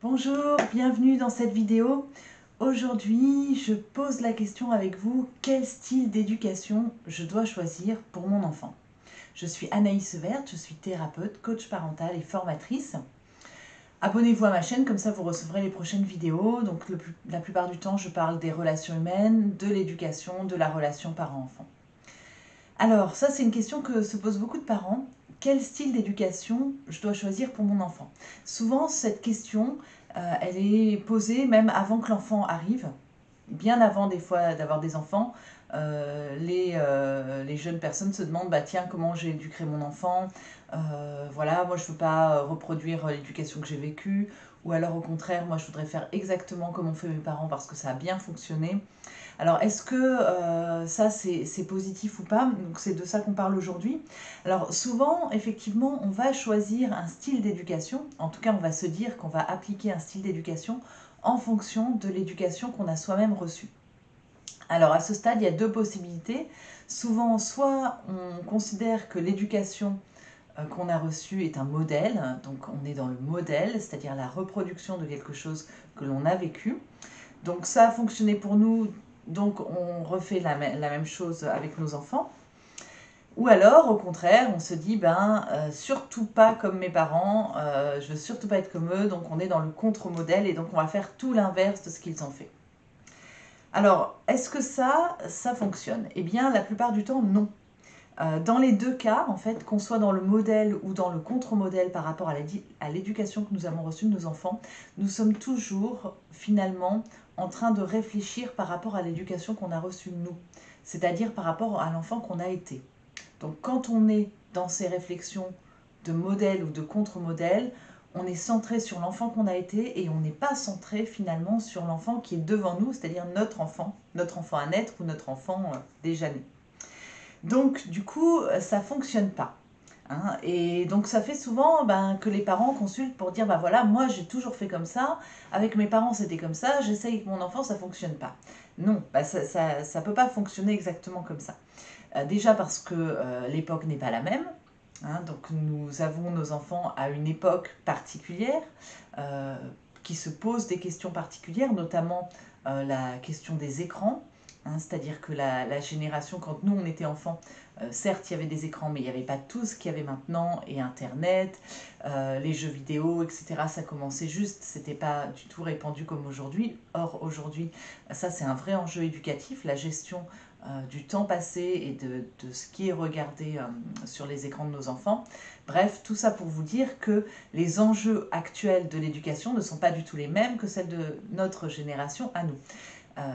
Bonjour, bienvenue dans cette vidéo. Aujourd'hui, je pose la question avec vous, quel style d'éducation je dois choisir pour mon enfant? Je suis Anaïs Euverte, je suis thérapeute, coach parentale et formatrice. Abonnez-vous à ma chaîne, comme ça vous recevrez les prochaines vidéos. Donc la plupart du temps, je parle des relations humaines, de l'éducation, de la relation parent-enfant. Alors, ça c'est une question que se posent beaucoup de parents. Quel style d'éducation je dois choisir pour mon enfant? Souvent, cette question, elle est posée même avant que l'enfant arrive, bien avant des fois d'avoir des enfants. Les jeunes personnes se demandent, bah tiens, comment j'ai éduqué mon enfant? Voilà, moi je veux pas reproduire l'éducation que j'ai vécue. Ou alors au contraire, moi je voudrais faire exactement comme ont fait mes parents parce que ça a bien fonctionné. Alors est-ce que ça c'est positif ou pas? Donc c'est de ça qu'on parle aujourd'hui. Alors souvent, effectivement, on va choisir un style d'éducation. En tout cas, on va se dire qu'on va appliquer un style d'éducation en fonction de l'éducation qu'on a soi-même reçue. Alors à ce stade, il y a deux possibilités. Souvent, soit on considère que l'éducation qu'on a reçu est un modèle, donc on est dans le modèle, c'est-à-dire la reproduction de quelque chose que l'on a vécu. Donc ça a fonctionné pour nous, donc on refait la même chose avec nos enfants. Ou alors, au contraire, on se dit, ben, surtout pas comme mes parents, je veux surtout pas être comme eux, donc on est dans le contre-modèle et donc on va faire tout l'inverse de ce qu'ils ont fait. Alors, est-ce que ça fonctionne? Eh bien, la plupart du temps, non. Dans les deux cas, en fait, qu'on soit dans le modèle ou dans le contre-modèle par rapport à l'éducation que nous avons reçue de nos enfants, nous sommes toujours, finalement, en train de réfléchir par rapport à l'éducation qu'on a reçue nous, c'est-à-dire par rapport à l'enfant qu'on a été. Donc, quand on est dans ces réflexions de modèle ou de contre-modèle, on est centré sur l'enfant qu'on a été et on n'est pas centré, finalement, sur l'enfant qui est devant nous, c'est-à-dire notre enfant à naître ou notre enfant déjà né. Donc, du coup, ça ne fonctionne pas. Hein, et donc, ça fait souvent que les parents consultent pour dire, ben voilà, moi, j'ai toujours fait comme ça, avec mes parents, c'était comme ça, j'essaye avec mon enfant, ça ne fonctionne pas. Non, ça ne peut pas fonctionner exactement comme ça. Déjà parce que l'époque n'est pas la même. Hein, donc, nous avons nos enfants à une époque particulière qui se pose des questions particulières, notamment la question des écrans. Hein, c'est-à-dire que la génération, quand nous on était enfants, certes il y avait des écrans, mais il n'y avait pas tout ce qu'il y avait maintenant, et Internet, les jeux vidéo, etc. Ça commençait juste, c'était pas du tout répandu comme aujourd'hui. Or aujourd'hui, ça c'est un vrai enjeu éducatif, la gestion du temps passé et de ce qui est regardé sur les écrans de nos enfants. Bref, tout ça pour vous dire que les enjeux actuels de l'éducation ne sont pas du tout les mêmes que celles de notre génération à nous.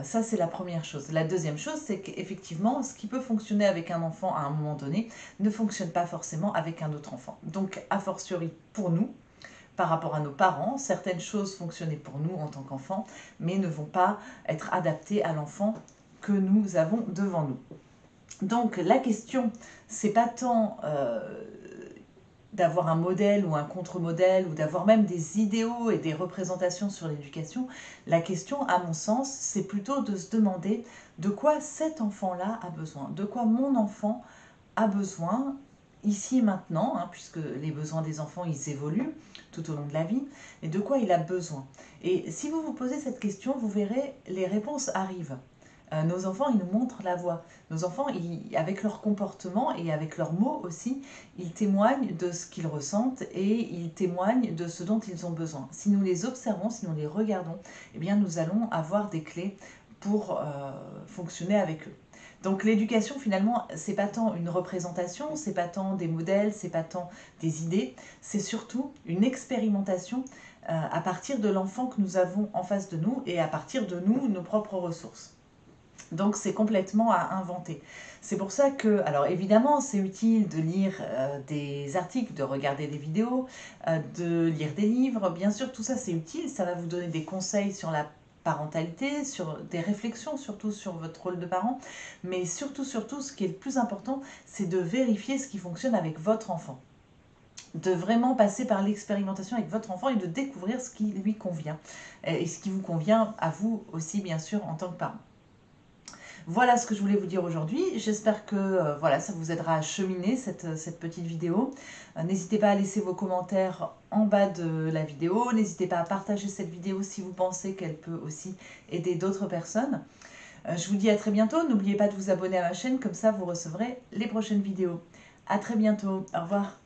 Ça, c'est la première chose. La deuxième chose, c'est qu'effectivement, ce qui peut fonctionner avec un enfant à un moment donné ne fonctionne pas forcément avec un autre enfant. Donc, a fortiori pour nous, par rapport à nos parents, certaines choses fonctionnaient pour nous en tant qu'enfants, mais ne vont pas être adaptées à l'enfant que nous avons devant nous. Donc, la question, c'est pas tant d'avoir un modèle ou un contre-modèle, ou d'avoir même des idéaux et des représentations sur l'éducation. La question, à mon sens, c'est plutôt de se demander de quoi cet enfant-là a besoin, de quoi mon enfant a besoin ici et maintenant, hein, puisque les besoins des enfants, ils évoluent tout au long de la vie, et de quoi il a besoin. Et si vous vous posez cette question, vous verrez, les réponses arrivent. Nos enfants, ils nous montrent la voie. Nos enfants, avec leur comportement et avec leurs mots aussi, ils témoignent de ce qu'ils ressentent et ils témoignent de ce dont ils ont besoin. Si nous les observons, si nous les regardons, eh bien, nous allons avoir des clés pour fonctionner avec eux. Donc l'éducation, finalement, c'est pas tant une représentation, c'est pas tant des modèles, c'est pas tant des idées, c'est surtout une expérimentation à partir de l'enfant que nous avons en face de nous et à partir de nous, nos propres ressources. Donc, c'est complètement à inventer. C'est pour ça que, alors évidemment, c'est utile de lire des articles, de regarder des vidéos, de lire des livres. Bien sûr, tout ça, c'est utile. Ça va vous donner des conseils sur la parentalité, sur des réflexions, surtout sur votre rôle de parent. Mais surtout, ce qui est le plus important, c'est de vérifier ce qui fonctionne avec votre enfant. De vraiment passer par l'expérimentation avec votre enfant et de découvrir ce qui lui convient. Et ce qui vous convient à vous aussi, bien sûr, en tant que parent. Voilà ce que je voulais vous dire aujourd'hui. J'espère que voilà, ça vous aidera à cheminer cette petite vidéo. N'hésitez pas à laisser vos commentaires en bas de la vidéo. N'hésitez pas à partager cette vidéo si vous pensez qu'elle peut aussi aider d'autres personnes. Je vous dis à très bientôt. N'oubliez pas de vous abonner à ma chaîne, comme ça vous recevrez les prochaines vidéos. À très bientôt. Au revoir.